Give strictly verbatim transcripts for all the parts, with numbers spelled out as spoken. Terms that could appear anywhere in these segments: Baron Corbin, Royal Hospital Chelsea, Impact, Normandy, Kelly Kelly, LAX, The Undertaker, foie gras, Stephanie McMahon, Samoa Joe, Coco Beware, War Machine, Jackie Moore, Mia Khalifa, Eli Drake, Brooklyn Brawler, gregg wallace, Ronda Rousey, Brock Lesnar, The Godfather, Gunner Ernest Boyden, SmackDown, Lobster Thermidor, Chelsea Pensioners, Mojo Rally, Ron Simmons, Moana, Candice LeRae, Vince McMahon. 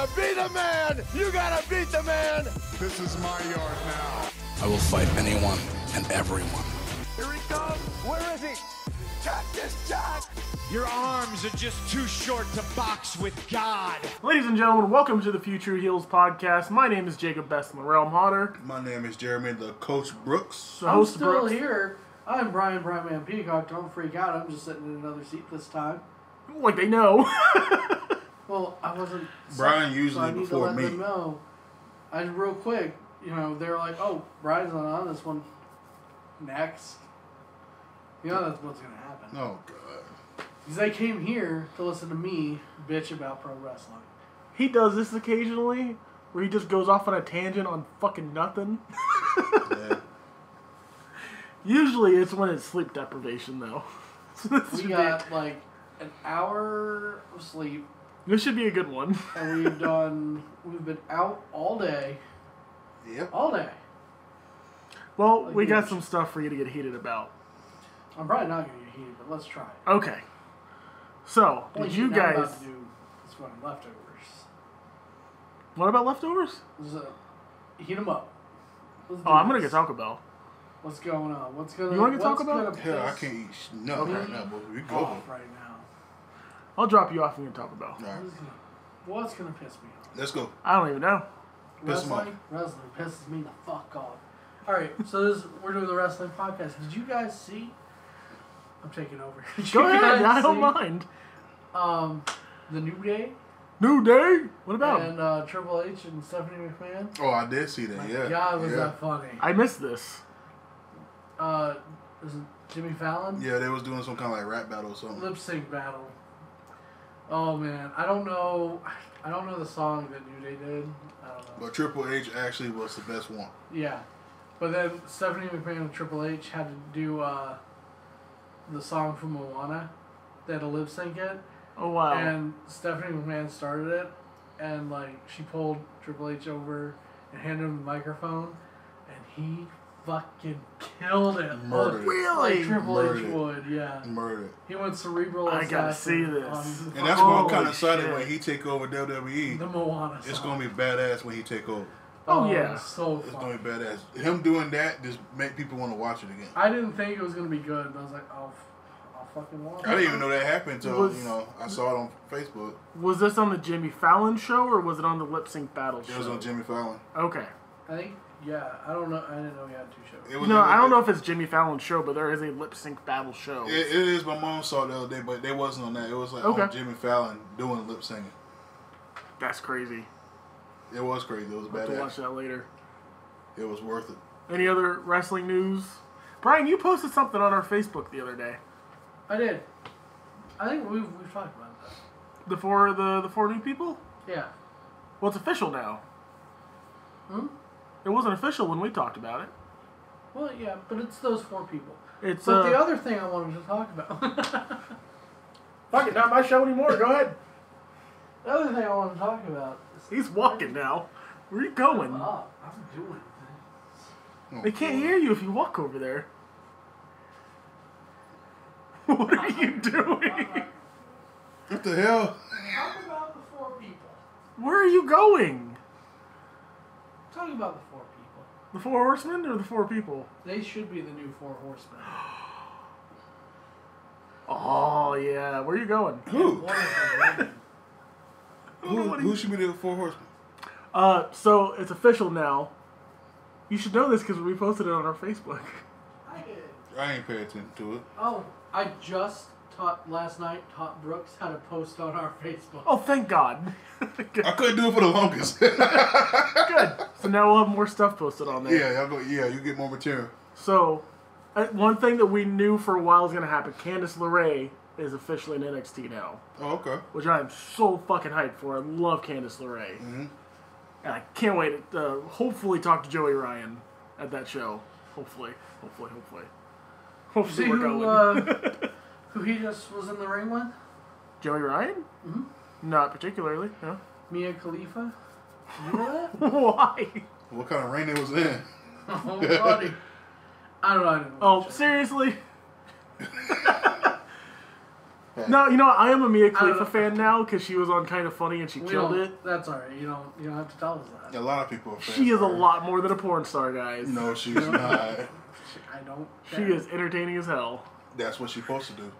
to be the man. You gotta beat the man. This is my yard now. I will fight anyone and everyone. Here he comes. Where is he? Cactus Jack. Your arms are just too short to box with God. Ladies and gentlemen, welcome to the Future Heels podcast. My name is Jacob Best in the Realm Hunter. My name is Jeremy, the Coach Brooks. The I'm host still Brooks. Here. I'm Brian Bryman Peacock. Don't freak out. I'm just sitting in another seat this time. Like they know. Well, I wasn't. Brian usually so I need before to let me. Them know. I real quick, you know, they're like, "Oh, Brian's not on this one." Next. You know that's what's gonna happen. Oh god. Because they came here to listen to me bitch about pro wrestling. He does this occasionally, where he just goes off on a tangent on fucking nothing. Yeah. Usually it's when it's sleep deprivation though. So we got big. Like an hour of sleep. This should be a good one. And we've done. We've been out all day. Yep. All day. Well, like we got some stuff for you to get heated about. I'm probably not going to get heated, but let's try it. Okay. So, well, did you guys? About to do this one leftovers. What about leftovers? So, heat them up. Let's oh, I'm going to get Taco Bell. What's going on? What's going on? You want to get Taco Bell? Hell, I can't eat no right now, but we go right now. I'll drop you off and you can talk about. Right. What's gonna piss me off? Let's go. I don't even know. Wrestling, wrestling pisses me the fuck off. All right, so this we're doing the wrestling podcast. Did you guys see? I'm taking over. Did go ahead. I don't see, mind. Um, the New Day. New Day. What about? And uh, Triple H and Stephanie McMahon. Oh, I did see that. My yeah. God, was yeah. that funny? I missed this. Uh, was it Jimmy Fallon? Yeah, they was doing some kind of like rap battle or something. Lip sync battle. Oh man, I don't know, I don't know the song that New Day did. I don't know. But Triple H actually was the best one. Yeah, but then Stephanie McMahon and Triple H had to do uh, the song from Moana. They had to lip sync it. Oh wow! And Stephanie McMahon started it, and like she pulled Triple H over and handed him the microphone, and he fucking killed it. Murdered. Really? Like Triple Murdered. H would, yeah. Murdered. He went cerebral. I gotta see this. Um, and that's why I'm kind of excited when he take over W W E. The Moana song. It's gonna be badass when he take over. Oh, oh yeah, so it's funny. Gonna be badass. Him doing that just make people want to watch it again. I didn't think it was gonna be good, but I was like, oh, I'll fucking watch it. I didn't even know that happened until you know I saw it on Facebook. Was this on the Jimmy Fallon show or was it on the Lip Sync Battle show? It was on Jimmy Fallon. Okay. I think. Yeah, I don't know. I didn't know we had two shows. No, I don't know if it's Jimmy Fallon's show, but there is a lip sync battle show. It, it is. My mom saw it the other day, but they wasn't on that. It was like okay. on Jimmy Fallon doing lip singing. That's crazy. It was crazy. It was badass. I'll have to watch that later. It was worth it. Any other wrestling news? Brian, you posted something on our Facebook the other day. I did. I think we've we've talked about that. The four the the four new people. Yeah. Well, it's official now. Hmm. It wasn't official when we talked about it. Well, yeah, but it's those four people. It's but uh, the other thing I wanted to talk about. Fuck it, not my show anymore. Go ahead. The other thing I want to talk about. Is He's walking now. Where are you going? I'm up. I'm doing things. They can't hear you if you walk over there. What are you doing? What the hell? Talk about the four people. Where are you going? Talking about the four people. The four horsemen or the four people? They should be the new four horsemen. Oh, yeah. Where are you going? Who? who, who should be the four horsemen? Uh, so, it's official now. You should know this because we posted it on our Facebook. I did. I ain't paying attention to it. Oh, I just taught last night, taught Brooks how to post on our Facebook. Oh, thank God. I couldn't do it for the longest. Good. So now we'll have more stuff posted on there. Yeah, go, yeah, you get more material. So, uh, one thing that we knew for a while was going to happen, Candice LeRae is officially in N X T now. Oh, okay. Which I am so fucking hyped for. I love Candice LeRae. Mm-hmm. And I can't wait to uh, hopefully talk to Joey Ryan at that show. Hopefully. Hopefully, hopefully. Hopefully See we're who, going. Uh, who he just was in the ring with? Joey Ryan? Mm-hmm. Not particularly, no. Mia Khalifa? You know that? Why? What kind of rain it was in? Oh, buddy. I don't know. I didn't oh, seriously? Okay. No, you know, I am a Mia Khalifa fan now because she was on Kind of Funny and she we killed it. That's alright. You don't. You don't have to tell us that. A lot of people are fans. She is a lot more than a porn star, guys. No, she's not. She, I don't. She is entertaining as hell. That's what she's supposed to do.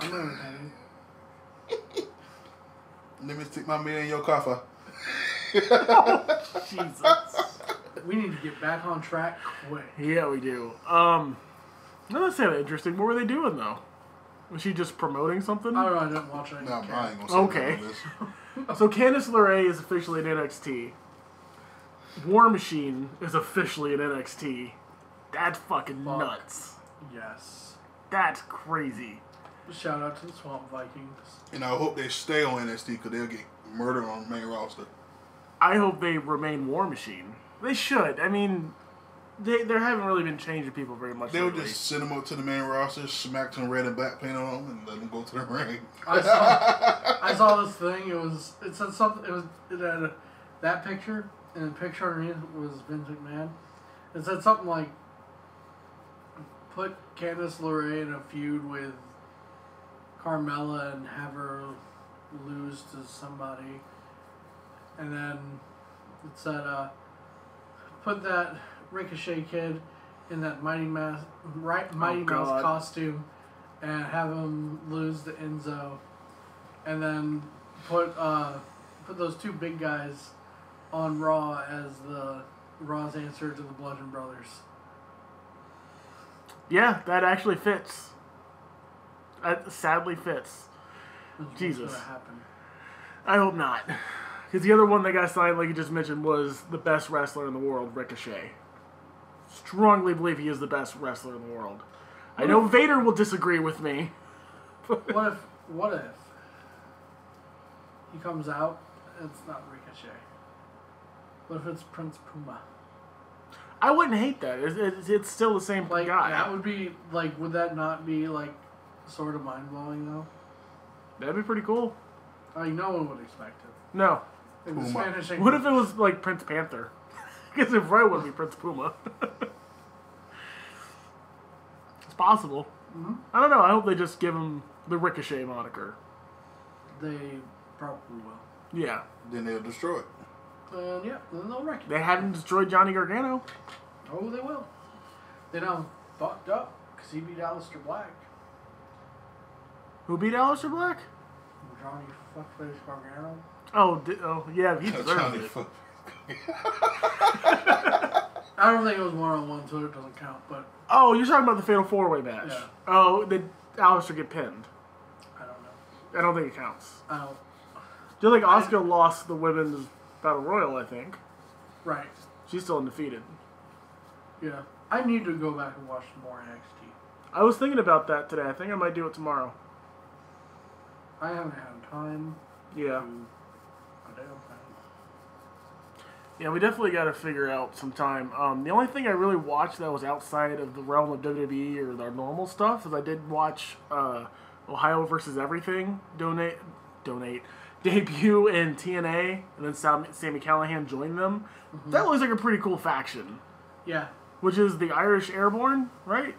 I'm entertaining. Let me stick my meat in your coffer. Oh, Jesus. We need to get back on track quick. Yeah, we do. Um, no, that's not interesting. What were they doing, though? Was she just promoting something? I don't know. I didn't watch it. No, I ain't gonna say okay. So Candice LeRae is officially in N X T. War Machine is officially in N X T. That's fucking Fuck. nuts. Yes. That's crazy. Shout out to the Swamp Vikings. And I hope they stay on N X T because they'll get murdered on the main roster. I hope they remain War Machine. They should. I mean, they they haven't really been changing people very much. They'll lately. just send them up to the main roster, smack some red and black paint on them, and let them go to the ring. I saw, I saw this thing. It was it said something. It was it had a, that picture and the picture underneath was Vince McMahon. It said something like, "Put Candice LeRae in a feud with Carmella and have her lose to somebody." And then it said, uh, put that Ricochet kid in that Mighty Mouse, right, Mighty Mouse costume and have him lose to Enzo. And then put uh, put those two big guys on Raw as the Raw's answer to the Bludgeon Brothers. Yeah, that actually fits. That sadly fits. Jesus. I hope not. Because the other one that got signed, like you just mentioned, was the best wrestler in the world, Ricochet. Strongly believe he is the best wrestler in the world. What I know if, Vader will disagree with me. What if, what if he comes out, it's not Ricochet? What if it's Prince Puma? I wouldn't hate that. It's, it's, it's still the same like, guy. That would be, like, would that not be, like, sort of mind-blowing, though? That'd be pretty cool. I mean, no one would expect it. No. What if it was like Prince Panther? Because it probably would be Prince Puma. It's possible. Mm-hmm. I don't know. I hope they just give him the Ricochet moniker. They probably will. Yeah. Then they'll destroy it. Uh, yeah. Then they'll wreck it. They haven't destroyed Johnny Gargano. Oh, they will. They done fucked up because he beat Aleister Black. Who beat Aleister Black? Johnny fuckface Gargano. Oh, oh, yeah, he deserved it. I don't think it was one on one, so it doesn't count. But oh, you're talking about the Fatal Four Way match. Yeah. Oh, did Aleister get pinned? I don't know. I don't think it counts. I don't. Just like Asuka lost the women's battle royal, I think. Right. She's still undefeated. Yeah, I need to go back and watch more N X T. I was thinking about that today. I think I might do it tomorrow. I haven't had time. Yeah. To Yeah, we definitely got to figure out some time. Um, the only thing I really watched that was outside of the realm of W W E or our normal stuff is I did watch uh, Ohio versus Everything donate, donate debut in T N A, and then Sami, Sami Callihan joined them. Mm-hmm. That looks like a pretty cool faction. Yeah. Which is the Irish Airborne, right?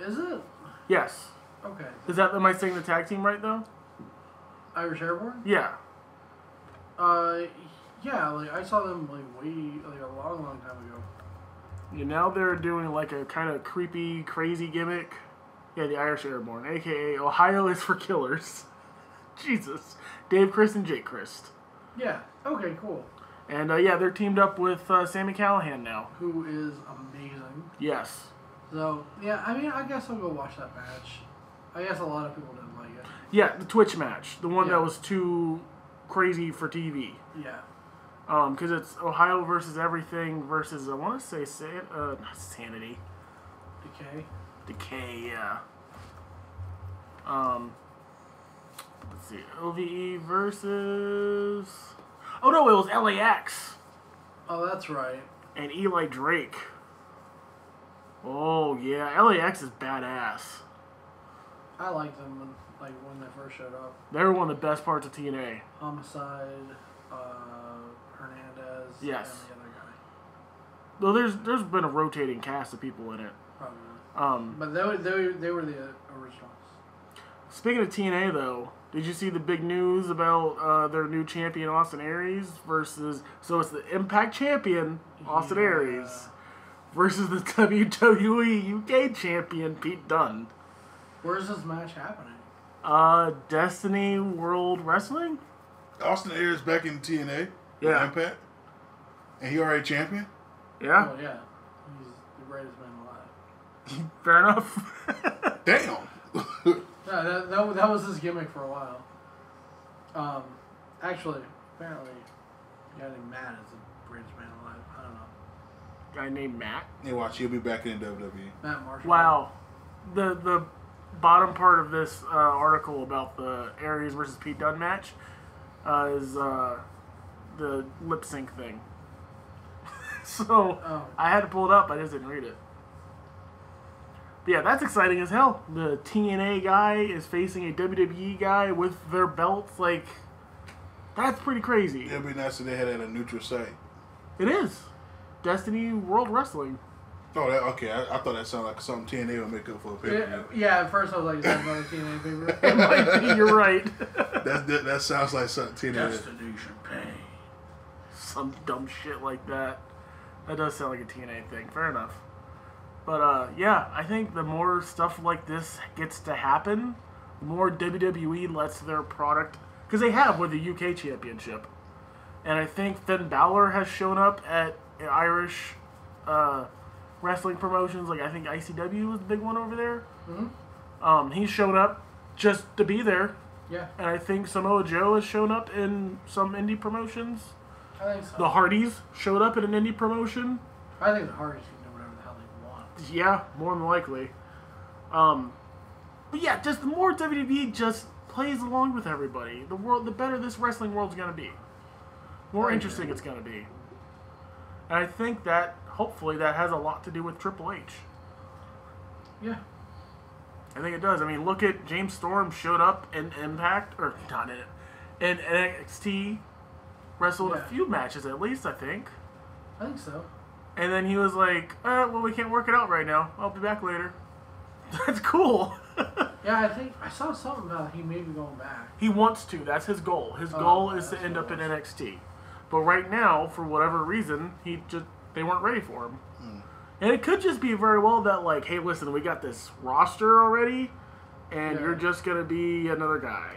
Is it? Yes. Okay. Is that am I saying the tag team right though? Irish Airborne. Yeah. Uh. Yeah, like I saw them like way like a long, long time ago. Yeah, now they're doing like a kind of creepy, crazy gimmick. Yeah, the Irish Airborne, aka Ohio is for killers. Jesus, Dave Christ and Jake Christ. Yeah. Okay. Cool. And uh, yeah, they're teamed up with uh, Sami Callihan now, who is amazing. Yes. So yeah, I mean, I guess I'll go watch that match. I guess a lot of people didn't like it. Yeah, the Twitch match, the one yeah. that was too crazy for T V. Yeah. Because um, it's Ohio versus Everything versus, I want to say, uh, Sanity. Decay? Decay, yeah. Um, let's see, O V E versus... Oh, no, it was L A X. Oh, that's right. And Eli Drake. Oh, yeah, L A X is badass. I liked them when, like, when they first showed up. They were one of the best parts of T N A. Homicide, uh... Hernandez. Yes. And the other guy. Well, there's there's been a rotating cast of people in it. Probably. Um, but they were, they were, they were the originals. Speaking of T N A, though, did you see the big news about uh, their new champion, Austin Aries, versus... So it's the Impact champion, Austin yeah. Aries, versus the W W E U K champion, Pete Dunne. Where's this match happening? Uh, Destiny World Wrestling? Austin Aries back in T N A. Yeah. Impact. And he already champion? Yeah. Well, yeah. He's the greatest man alive. Fair enough. Damn. Yeah, that, that, that was his gimmick for a while. Um, actually, apparently, a guy named Matt is the greatest man alive. I don't know. Guy named Matt? Yeah, watch. He'll be back in W W E. Matt Marshall. Wow. The, the bottom part of this uh, article about the Aries versus Pete Dunne match uh, is uh, the lip sync thing. So, oh. I had to pull it up. I just didn't read it. But yeah, that's exciting as hell. The T N A guy is facing a W W E guy with their belts. Like, that's pretty crazy. It'd be nice if they had it at a neutral site. It is. Destiny World Wrestling. Oh, that, okay. I, I thought that sounded like something T N A would make up for a pay-per-view. Yeah, yeah, at first I was like, that's not a T N A pay-per-view. It might be. You're right. that, that, that sounds like something T N A. Destiny should pay. Some dumb shit like that. That does sound like a T N A thing. Fair enough. But, uh, yeah, I think the more stuff like this gets to happen, the more W W E lets their product... Because they have with the U K Championship. And I think Finn Balor has shown up at Irish uh, wrestling promotions. Like, I think I C W was the big one over there. Mm-hmm. Um, he's shown up just to be there. Yeah. And I think Samoa Joe has shown up in some indie promotions. I think so. The Hardys showed up in an indie promotion. I think the Hardys can do whatever the hell they want. Yeah, more than likely. Um, but yeah, just the more W W E just plays along with everybody, the world, the better this wrestling world's gonna be. More okay. interesting it's gonna be. And I think that hopefully that has a lot to do with Triple H. Yeah. I think it does. I mean, look at James Storm showed up in Impact or not in it, in N X T. Wrestled yeah. a few matches at least, I think. I think so. And then he was like, uh, well, we can't work it out right now. I'll be back later. That's cool. Yeah, I think I saw something about he may be going back. He wants to. That's his goal. His oh, goal is to end up in N X T. But right now, for whatever reason, he just they weren't ready for him. Mm. And it could just be very well that, like, hey, listen, we got this roster already, and yeah. you're just going to be another guy.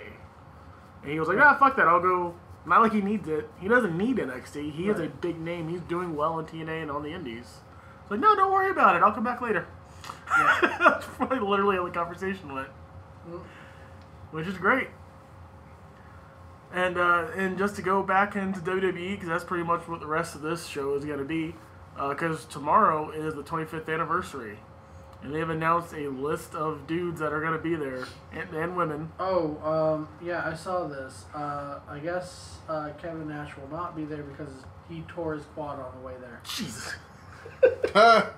And he was like, ah, fuck that. I'll go... Not like he needs it. He doesn't need N X T. He right. is a big name. He's doing well in T N A and on the indies. It's like, no, don't worry about it. I'll come back later. Yeah. That's probably literally how the conversation went. Mm. Which is great. And uh, and just to go back into W W E, because that's pretty much what the rest of this show is going to be, because uh, tomorrow is the twenty-fifth anniversary. And they've announced a list of dudes that are going to be there, and, and women. Oh, um, yeah, I saw this. Uh, I guess uh, Kevin Nash will not be there because he tore his quad on the way there. Jesus. uh.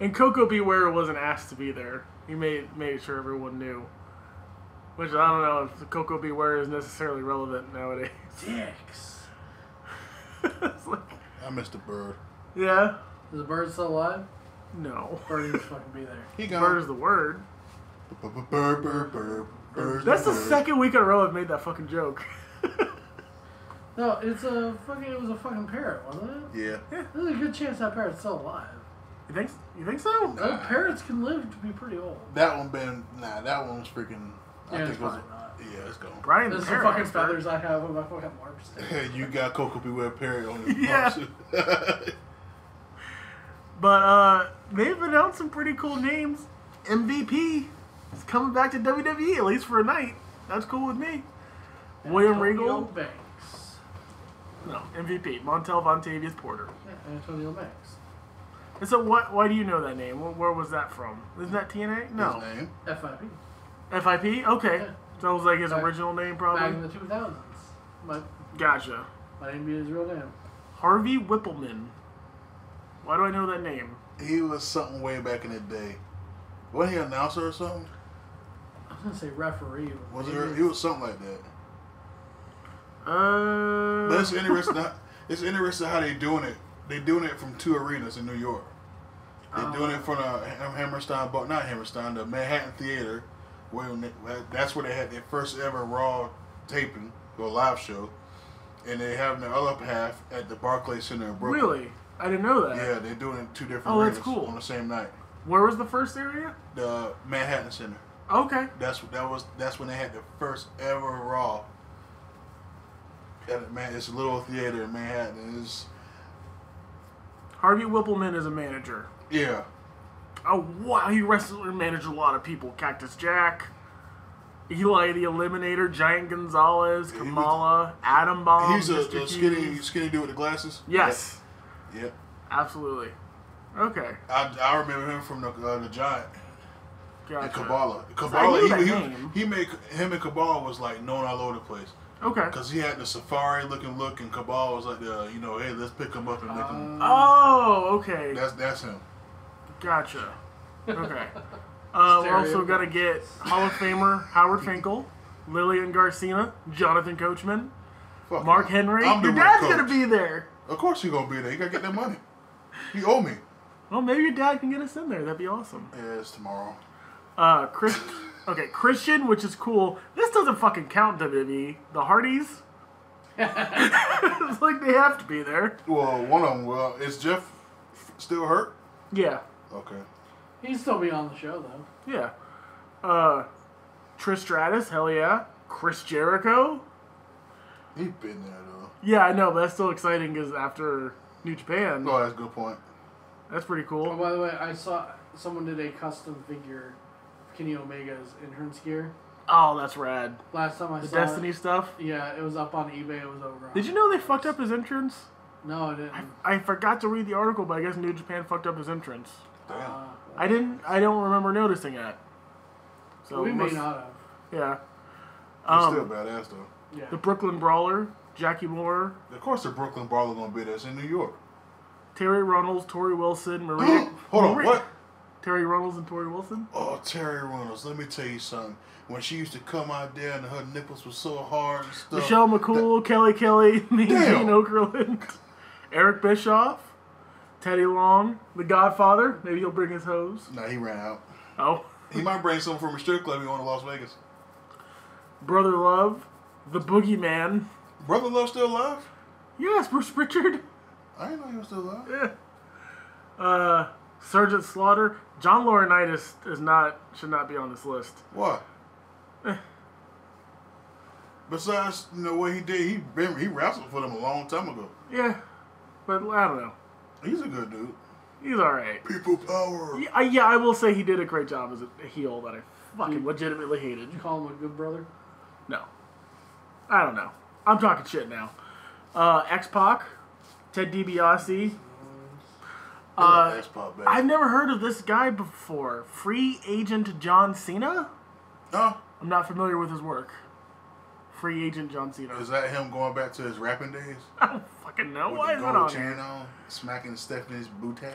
And Coco Beware wasn't asked to be there. He made, made sure everyone knew. Which, I don't know if Coco Beware is necessarily relevant nowadays. Dicks. It's like, I missed a bird. Yeah? Is the bird still alive? No. Bird is fucking be there. He got Bird is the word. Bird, bird, bird, bird. That's the second week in a row I've made that fucking joke. No, it's a fucking. It was a fucking parrot, wasn't it? Yeah. Yeah. There's a good chance that parrot's still alive. You think? You think so? Nah. Well, parrots can live to be pretty old. That one been nah. That one's freaking. Yeah, I think it's was a, not. Yeah, it's gone. Brian, this is the fucking feathers I have on my fucking arms. You got Coco Beware parrot on your yeah. arms. But uh, they've announced some pretty cool names. M V P is coming back to W W E, at least for a night. That's cool with me. And William Antonio Regal. Banks. No, M V P. Montel Vontavious Porter. Yeah, Antonio Banks. And so what, why do you know that name? Where was that from? Isn't that T N A? No. His name? F I P. F I P? Okay. Yeah. So it was like his back, original name probably? Back in the two thousands. My, gotcha. Might even be his real name. Harvey Whippleman. Why do I know that name? He was something way back in the day. Wasn't he an announcer or something? I was going to say referee. Was he? He was something like that. Uh... But it's interesting, how, it's interesting how they're doing it. They're doing it from two arenas in New York. They're um, doing it from the Hammerstein, not Hammerstein, the Manhattan Theater. When they, that's where they had their first ever Raw taping or live show, and they have the other half at the Barclays Center in Brooklyn. Really? I didn't know that. Yeah, they're doing it two different oh, that's cool. on the same night. Where was the first area? The Manhattan Center. Okay. That's that was that's when they had the first ever Raw. And man, it's a little theater in Manhattan. It's... Harvey Whippleman is a manager. Yeah. Oh wow, he wrestled and managed a lot of people. Cactus Jack, Eli the Eliminator, Giant Gonzalez, Kamala, was, Adam Bomb. He's a, a skinny skinny dude with the glasses. Yes. Yep. Yeah. Absolutely. Okay. I, I remember him from the uh, the Giant. Gotcha. And Kabbalah. Kabbalah. He, he, he made him and Kabbalah was like known all over the place. Okay. Because he had the safari looking look, and Kabbalah was like, the, you know, hey, let's pick him up and make um, him. Oh, okay. That's that's him. Gotcha. Okay. Uh, we also got to get Hall of Famer Howard Finkel, Lillian Garcia, Jonathan Coachman, Fuck Mark man. Henry. I'm your dad's going to be there. Of course he's going to be there. You got to get that money. He owe me. Well, maybe your dad can get us in there. That'd be awesome. Yeah, it's tomorrow. Uh, Chris. Okay, Christian, which is cool. This doesn't fucking count, W W E. The Hardys. It's like they have to be there. Well, one of them will. Is Jeff still hurt? Yeah. Okay. He'd still be on the show, though. Yeah. Uh, Trish Stratus, hell yeah. Chris Jericho. He's been there, though. Yeah, I know, but that's still exciting because after New Japan. Oh, that's a good point. That's pretty cool. Oh, by the way, I saw someone did a custom figure of Kenny Omega's entrance gear. Oh, that's rad. Last time I the saw The Destiny it, stuff? Yeah, it was up on eBay. It was over. Did you know they fucked up his entrance? No, I didn't. I, I forgot to read the article, but I guess New Japan fucked up his entrance. Damn. Uh, I didn't. I don't remember noticing that. So well, we must, may not have. Yeah. Um, He's still badass though. Yeah. The Brooklyn Brawler, Jackie Moore. Of course, the Brooklyn Brawler gonna be there. It's in New York. Terri Runnels, Torrie Wilson, Maria. Hold on, Maria. What? Terri Runnels and Torrie Wilson. Oh, Terri Runnels. Let me tell you something. When she used to come out there and her nipples were so hard and stuff. Michelle McCool, that, Kelly Kelly, Gene Okerlund, Eric Bischoff, Teddy Long, The Godfather. Maybe he'll bring his hose. No, nah, he ran out. Oh. He might bring something from a strip club. He went to Las Vegas. Brother Love, The Boogeyman. Brother Love still alive? Yes, Bruce Pritchard. I didn't know he was still alive. Yeah. Uh, Sergeant Slaughter. John Laurinaitis is not should not be on this list. What? Besides, you know what he did, he been, he wrestled for them a long time ago. Yeah, but I don't know. He's a good dude. He's all right. People power. Yeah, I, yeah, I will say he did a great job as a heel that I fucking legitimately hated. Did you call him a good brother? No. I don't know. I'm talking shit now. Uh, X-Pac, Ted DiBiase. Uh, X-Pac, baby. I've never heard of this guy before. Free Agent John Cena? No. I'm not familiar with his work. Free Agent John Cena. Is that him going back to his rapping days? I don't fucking know. With Why is that on here? Smacking Stephanie's booty.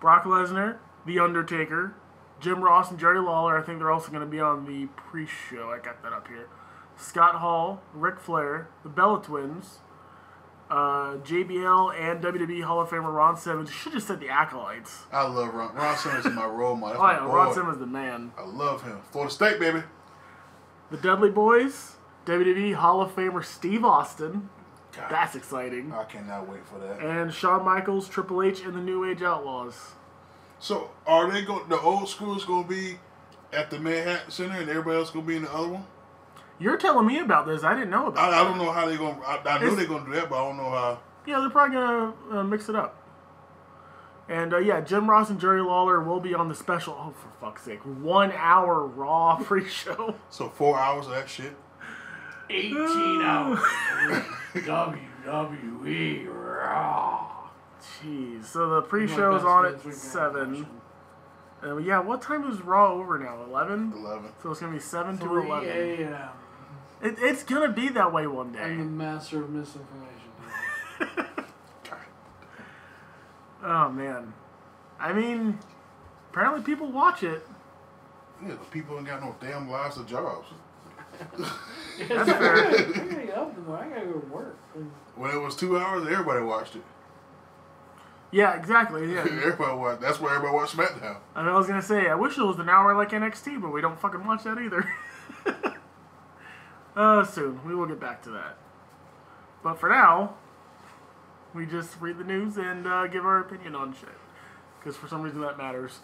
Brock Lesnar, The Undertaker, Jim Ross, and Jerry Lawler. I think they're also going to be on the pre-show. I got that up here. Scott Hall, Ric Flair, the Bella Twins, uh, J B L, and W W E Hall of Famer Ron Simmons. You should have said the Acolytes. I love Ron. Ron Simmons is my role model. That's oh, yeah, Ron Simmons is the man. I love him. Florida State, baby. The Dudley Boys. W W E Hall of Famer Steve Austin. God, that's exciting. I cannot wait for that. And Shawn Michaels, Triple H, and the New Age Outlaws. So, are they going? The old school is going to be at the Manhattan Center, and everybody else going to be in the other one. You're telling me about this. I didn't know about. I, I don't know how they're going. I, I know they're going to do that, but I don't know how. Yeah, they're probably going to uh, mix it up. And uh, yeah, Jim Ross and Jerry Lawler will be on the special. Oh, for fuck's sake! One hour Raw pre-show. So four hours of that shit. eighteen hours. W W E Raw. Jeez. So the pre-show is on at seven. Uh, yeah, what time is Raw over now? eleven? eleven. So it's going to be seven to eleven. three a m It, it's going to be that way one day. I'm the master of misinformation. Oh, man. I mean, apparently people watch it. Yeah, the people ain't got no damn lives or jobs. That's fair. I gotta get up tomorrow. I gotta go to work. When it was two hours, everybody watched it. Yeah, exactly. Yeah. Everybody watched, that's why everybody watched SmackDown. I mean, I was going to say, I wish it was an hour like N X T, but we don't fucking watch that either. uh, soon. We will get back to that. But for now, we just read the news and uh, give our opinion on shit. Because for some reason that matters.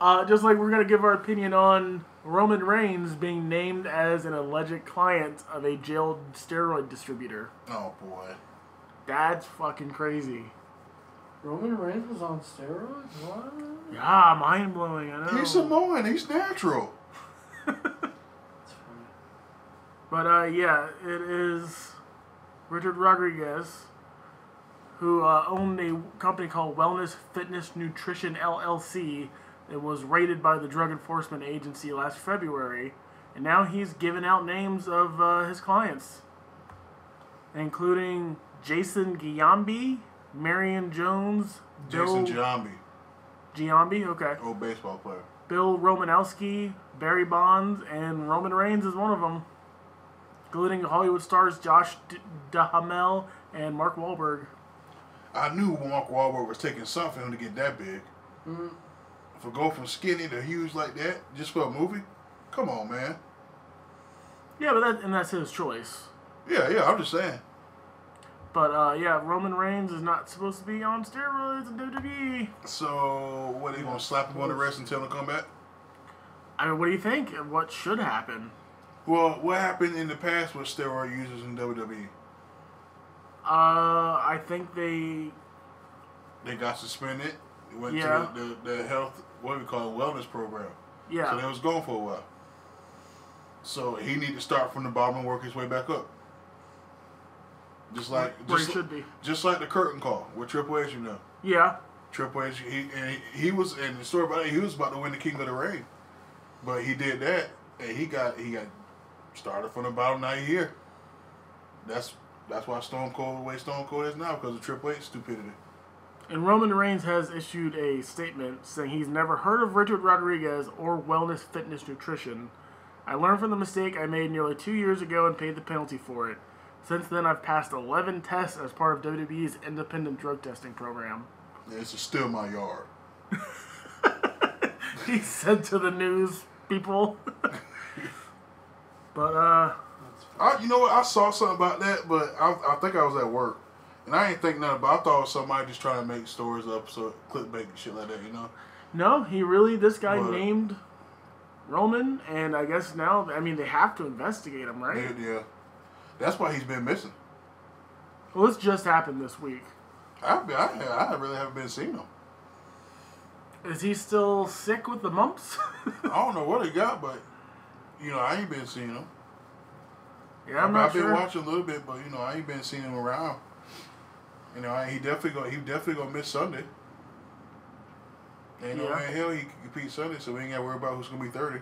Uh, just like we're going to give our opinion on Roman Reigns being named as an alleged client of a jailed steroid distributor. Oh, boy. That's fucking crazy. Roman Reigns was on steroids? What? Yeah, mind-blowing, I know. He's Samoan. He's natural. That's funny. But, uh, yeah, it is Richard Rodriguez, who uh, owned a company called Wellness Fitness Nutrition L L C. It was raided by the Drug Enforcement Agency last February, and now he's given out names of uh, his clients, including Jason Giambi, Marion Jones, Bill Jason Giambi. Giambi, okay. Old baseball player. Bill Romanowski, Barry Bonds, and Roman Reigns is one of them, including Hollywood stars Josh D Duhamel and Mark Wahlberg. I knew Mark Wahlberg was taking something to get that big. Mm. For go from skinny to huge like that, just for a movie? Come on, man. Yeah, but that, and that's his choice. Yeah, yeah, I'm just saying. But, uh, yeah, Roman Reigns is not supposed to be on steroids in W W E. So, what, are they going to slap him on the wrist and tell him to come back? I mean, what do you think? What should happen? Well, what happened in the past with steroid users in W W E? Uh, I think they... They got suspended. They went yeah. to the, the, the health, what do we call it, wellness program. Yeah. So, they was gone for a while. So, he needed to start from the bottom and work his way back up. Just like where just, it should be. Just like the curtain call with Triple H, you know. Yeah. Triple H, he and he, he was and the story about it, he was about to win the King of the Ring, but he did that and he got he got started from the bottom. Now he's here. That's that's why Stone Cold the way Stone Cold is now, because of Triple H stupidity. And Roman Reigns has issued a statement saying he's never heard of Richard Rodriguez or Wellness Fitness Nutrition. I learned from the mistake I made nearly two years ago and paid the penalty for it. Since then, I've passed eleven tests as part of W W E's independent drug testing program. Yeah, this is still my yard. He said to the news people. But, uh... I, you know what? I saw something about that, but I, I think I was at work. And I didn't think nothing about it. I thought it was somebody just trying to make stories up, so clickbait and shit like that, you know? No, he really... This guy but, named Roman, and I guess now... I mean, they have to investigate him, right? Yeah, yeah. That's why he's been missing. Well, this just happened this week. I, I, I really haven't been seeing him. Is he still sick with the mumps? I don't know what he got, but, you know, I ain't been seeing him. Yeah, I'm not sure. I've been watching a little bit, but, you know, I ain't been seeing him around. You know, I, he definitely gonna, he definitely gonna miss Sunday. Ain't no way in hell he can compete Sunday, so we ain't got to worry about who's going to be thirty.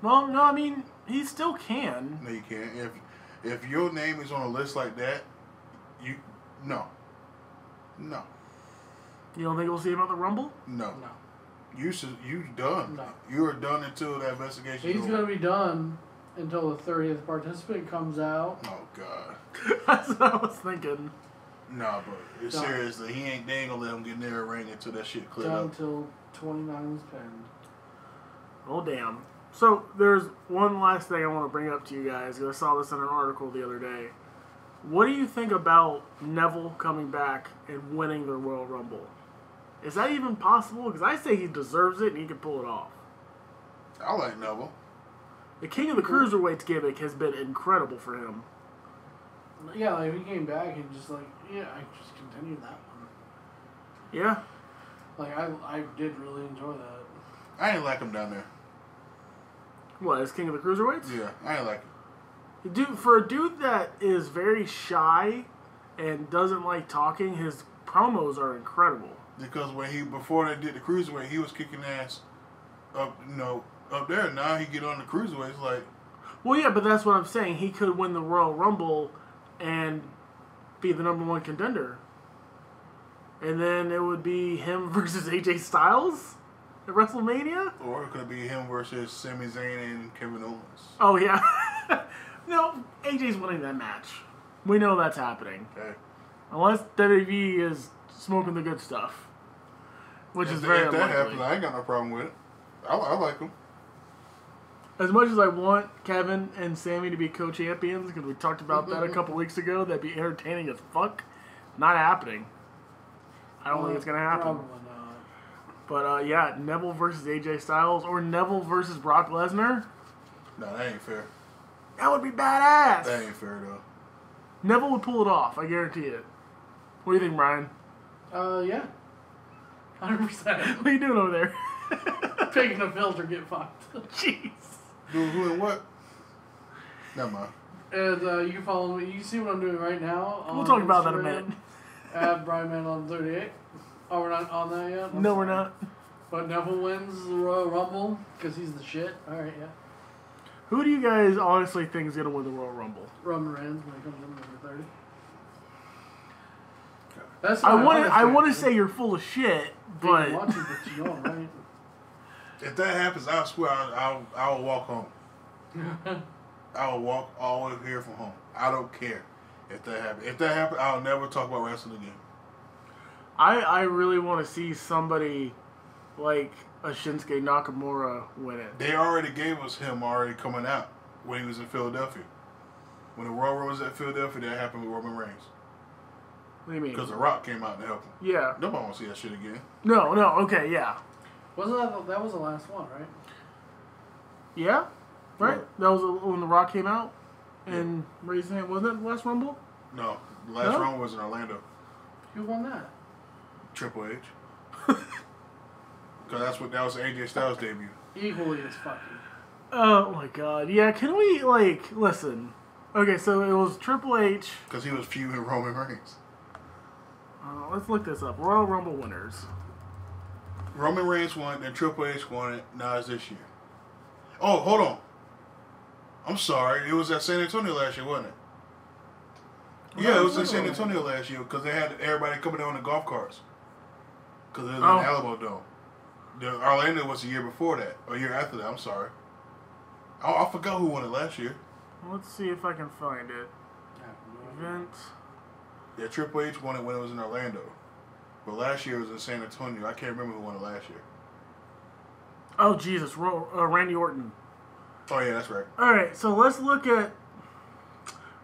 Well, no, I mean, he still can. No, you can't. If... If your name is on a list like that, you no, no. You don't think we'll see him at the Rumble? No, no. You should, you done. No. You are done until that investigation. He's going to be done until the thirtieth participant comes out. Oh God, that's what I was thinking. Nah, but it's seriously, he ain't. They ain't gonna let him get near a ring until that shit cleared up. Until twenty-nine was pinned. Oh damn. So, there's one last thing I want to bring up to you guys, because I saw this in an article the other day. What do you think about Neville coming back and winning the Royal Rumble? Is that even possible? Because I say he deserves it and he can pull it off. I like Neville. The King of the Cruiserweights gimmick has been incredible for him. Yeah, like, he came back and just like, yeah, I just continued that one. Yeah. Like, I, I did really enjoy that. I didn't like him down there. What, as King of the Cruiserweights? Yeah, I like it. Dude, for a dude that is very shy and doesn't like talking, his promos are incredible. Because when he before they did the Cruiserweight, he was kicking ass up, you know, up there. Now he get on the Cruiserweight, it's like... Well, yeah, but that's what I'm saying. He could win the Royal Rumble and be the number one contender. And then it would be him versus A J Styles? At WrestleMania? Or it could be him versus Sami Zayn and Kevin Owens. Oh, yeah. No, A J's winning that match. We know that's happening. Okay. Unless W W E is smoking the good stuff, which if is very unlikely. If that happens, I ain't got no problem with it. I, I like him. As much as I want Kevin and Sammy to be co-champions, because we talked about mm-hmm. that a couple weeks ago, that'd be entertaining as fuck. Not happening. I don't well, think it's going to happen. Probably not. But, uh, yeah, Neville versus A J Styles or Neville versus Brock Lesnar. No, that ain't fair. That would be badass. That ain't fair, though. Neville would pull it off. I guarantee it. What do you think, Brian? Uh, yeah. one hundred percent. What are you doing over there? Picking a filter, get fucked. Jeez. Doing who and what? Never mind. And uh, you follow me. You see what I'm doing right now. We'll talk about that in a minute. At Brian Man on thirty-eight. Oh, we're not on that yet? I'm no, sorry. We're not. But Neville wins the Royal Rumble because he's the shit. All right, yeah. Who do you guys honestly think is going to win the Royal Rumble? Roman Reigns when he comes in number thirty. That's I want to I want to say you're full of shit, but... You watch it, but you know, right? If that happens, I swear I'll, I'll, I'll walk home. I'll walk all the way here from home. I don't care if that happens. If that happens, I'll never talk about wrestling again. I, I really want to see somebody like a Shinsuke Nakamura win it. They already gave us him already coming out when he was in Philadelphia. When the Royal Rumble was at Philadelphia, that happened with Roman Reigns. What do you mean? Because The Rock came out and helped him. Yeah. Nobody wants to see that shit again. No, no, okay, yeah. Wasn't that the, that was the last one, right? Yeah, right. What? That was the, when The Rock came out and yeah. raised his hand. Wasn't that the last Rumble? No, the last no? Rumble was in Orlando. Who won that? Triple H. Because that's what that was A J Styles' debut. Equally as fucking. Oh my God! Yeah, can we like listen? Okay, so it was Triple H. Because he was feuding Roman Reigns. Uh, let's look this up. Royal Rumble winners. Roman Reigns won, and Triple H won it. Now it's this year. Oh, hold on. I'm sorry. It was at San Antonio last year, wasn't it? Well, yeah, it was at San Antonio last year because they had everybody coming down on the golf carts. Because it was oh. in Alamo Dome. The Orlando was a year before that, or a year after that. I'm sorry. I, I forgot who won it last year. Let's see if I can find it. Event. Yeah, Triple H won it when it was in Orlando. But last year it was in San Antonio. I can't remember who won it last year. Oh, Jesus. Uh, Randy Orton. Oh, yeah, that's right. All right, so let's look at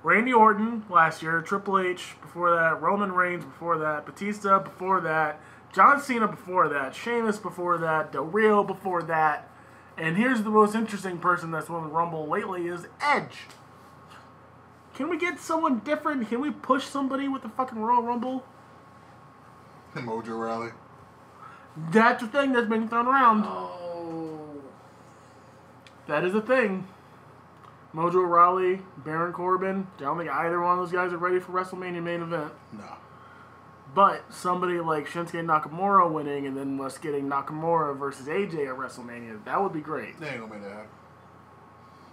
Randy Orton last year, Triple H before that, Roman Reigns before that, Batista before that, John Cena before that, Sheamus before that, Del Rio before that. And here's the most interesting person that's won the Rumble lately is Edge. Can we get someone different? Can we push somebody with the fucking Royal Rumble? Mojo Rally. That's a thing that's been thrown around. Oh. That is a thing. Mojo Rally, Baron Corbin. I don't think either one of those guys are ready for WrestleMania main event. No. But somebody like Shinsuke Nakamura winning and then us getting Nakamura versus A J at WrestleMania, that would be great. They ain't gonna make that happen.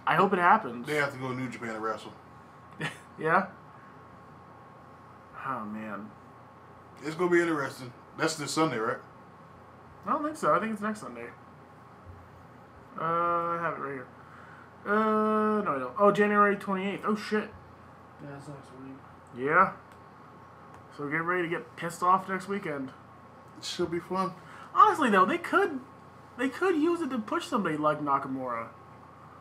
I hope it happens. They have to go to New Japan to wrestle. Yeah? Oh, man. It's going to be interesting. That's this Sunday, right? I don't think so. I think it's next Sunday. Uh, I have it right here. Uh, no, I don't. Oh, January twenty-eighth. Oh, shit. Yeah, that's next week. Yeah. So get ready to get pissed off next weekend. It should be fun. Honestly, though, they could they could use it to push somebody like Nakamura.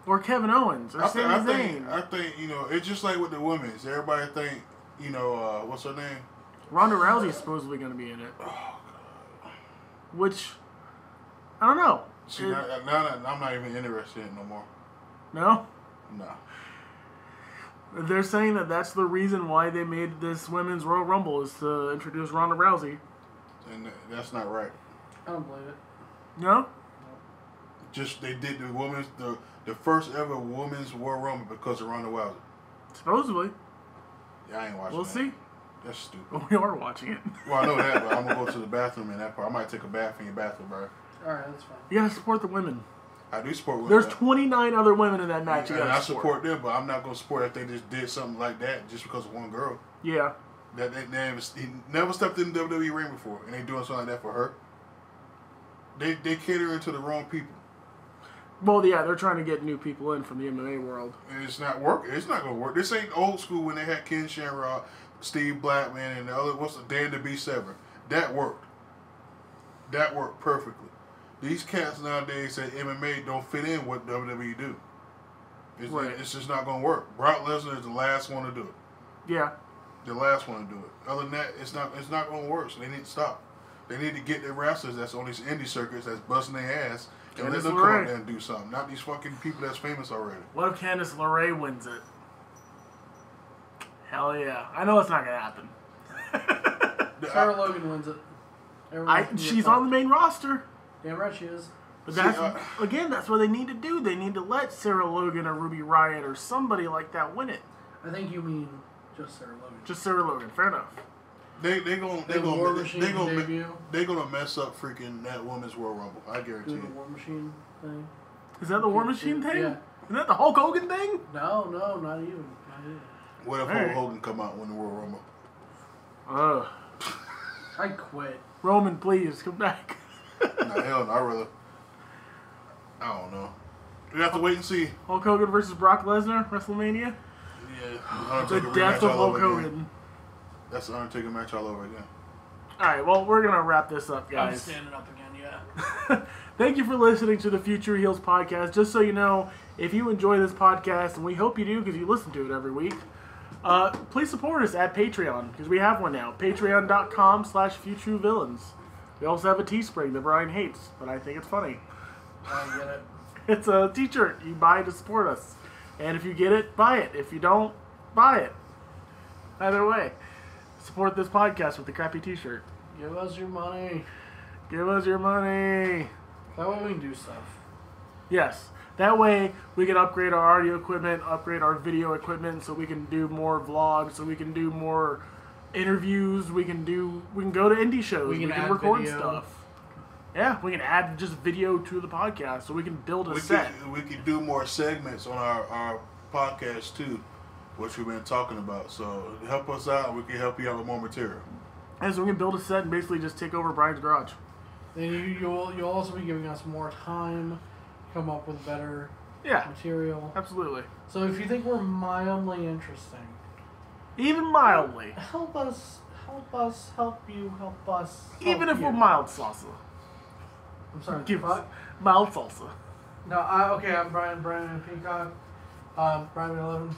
Or Kevin Owens. Or I, th I, think, I think, you know, it's just like with the women's. Everybody think, you know, uh, what's her name? Ronda Rousey is supposedly going to be in it. Oh, God. Which, I don't know. See, it, now, now, now I'm not even interested in it no more. No? No. They're saying that that's the reason why they made this Women's Royal Rumble is to introduce Ronda Rousey. And that's not right. I don't believe it. No? No. Just they did the women's, the, the first ever Women's Royal Rumble because of Ronda Rousey. Supposedly. Yeah, I ain't watching we'll that. We'll see. That's stupid. We are watching it. Well, I know that, but I'm going to go to the bathroom in that part. I might take a bath in your bathroom, bro. All right, that's fine. You got to support the women. I do support women. There's twenty-nine other women in that match. And, you and I support. support them, but I'm not going to support if they just did something like that just because of one girl. Yeah. That they, they never, he never stepped in the W W E ring before, and they doing something like that for her. They, they catering to the wrong people. Well, yeah, they're trying to get new people in from the M M A world. And it's not working. It's not going to work. This ain't old school when they had Ken Shamrock, Steve Blackman, and the other, what's the Dan the B seven. That worked. That worked perfectly. These cats nowadays say M M A don't fit in what W W E do. It's, right. It's just not going to work. Brock Lesnar is the last one to do it. Yeah. The last one to do it. Other than that, it's not it's not going to work. So they need to stop. They need to get their wrestlers that's on these indie circuits that's busting their ass and let them come out there and do something. Not these fucking people that's famous already. What if Candice LeRae wins it? Hell yeah. I know it's not going to happen. Sarah I, Logan wins it. I, she's on the main roster. Damn right she is. But that's, See, uh, again, that's what they need to do. They need to let Sarah Logan or Ruby Riott or somebody like that win it. I think you mean just Sarah Logan. Just Sarah Logan. Fair enough. They they gonna they, they gonna War Machine they gonna debut. They gonna mess up freaking that women's Royal Rumble. I guarantee you. The War Machine thing. Is that the War Machine thing? Yeah. Is that the Hulk Hogan thing? No, no, not even. Not even. What if All Hulk right. Hogan come out when the Royal Rumble? Ugh. I quit. Roman, please come back. Nah, hell no, I really. I don't know. We have to wait and see. Hulk Hogan versus Brock Lesnar, WrestleMania. Yeah. The death of Hulk Hogan. That's the Undertaker match all over again. All right, well, we're going to wrap this up, guys. I'm standing up again, yeah. Thank you for listening to the Future Heels podcast. Just so you know, if you enjoy this podcast, and we hope you do because you listen to it every week, uh, please support us at Patreon because we have one now. Patreon.com slash Future Villains. We also have a Teespring that Brian hates, but I think it's funny. I get it. It's a t-shirt. You buy to support us. And if you get it, buy it. If you don't, buy it. Either way. Support this podcast with a crappy t-shirt. Give us your money. Give us your money. That way we can do stuff. Yes. That way we can upgrade our audio equipment, upgrade our video equipment so we can do more vlogs, so we can do more interviews, we can do we can go to indie shows, we can, we can record video. stuff. Yeah, we can add just video to the podcast so we can build a we set. Could, we can do more segments on our, our podcast too. Which we've been talking about. So help us out. We can help you out with more material. And so we can build a set and basically just take over Brian's garage. Then you, you'll you'll also be giving us more time, come up with better yeah, material. Absolutely. So if you think we're mildly interesting, even mildly, help us, help us, help you, help us. Help even if you. we're mild salsa. I'm sorry. Give us mild salsa. No, I, okay. I'm Brian Bryman Peacock. Um, Brian eleven.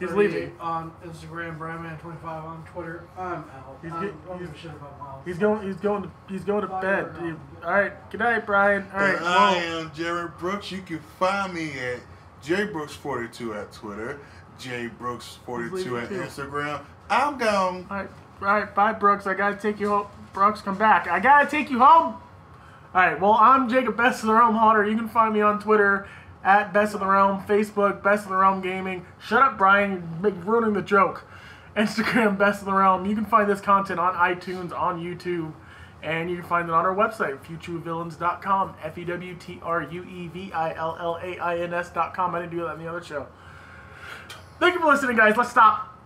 He's leaving. On Instagram, Brian Man twenty-five on Twitter. I'm out. He's, I'm, I'm he's, shit about he's going. He's going. To, he's going to bed. He, all right. Good night, Brian. All right. And I am Jeremy Brooks. You can find me at J Brooks forty-two at Twitter, J Brooks forty-two at too. Instagram. I'm gone. All right. All right. Bye, Brooks. I gotta take you home. Brooks, come back. I gotta take you home. All right. Well, I'm Jacob Best of the Realm Hunter. You can find me on Twitter. At Best of the Realm, Facebook, Best of the Realm Gaming. Shut up, Brian. You're ruining the joke. Instagram, Best of the Realm. You can find this content on iTunes, on YouTube, and you can find it on our website, future villains dot com, F E W T R U E V I L L A I N S dot com. I didn't do that in the other show. Thank you for listening, guys. Let's stop.